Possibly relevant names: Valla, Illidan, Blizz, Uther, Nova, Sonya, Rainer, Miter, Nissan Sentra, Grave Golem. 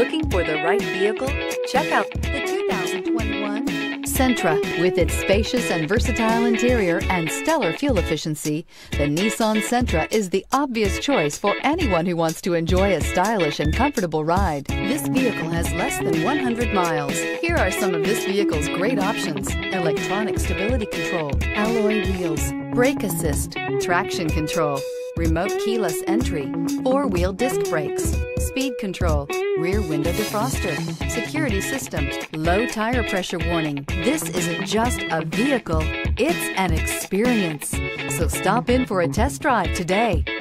Looking for the right vehicle? Check out the 2021 Sentra. With its spacious and versatile interior and stellar fuel efficiency, the Nissan Sentra is the obvious choice for anyone who wants to enjoy a stylish and comfortable ride. This vehicle has less than 100 miles. Here are some of this vehicle's great options: electronic stability control, alloy wheels, brake assist, traction control, remote keyless entry, four-wheel disc brakes, speed control, rear window defroster, security system, low tire pressure warning. This isn't just a vehicle, it's an experience. So stop in for a test drive today.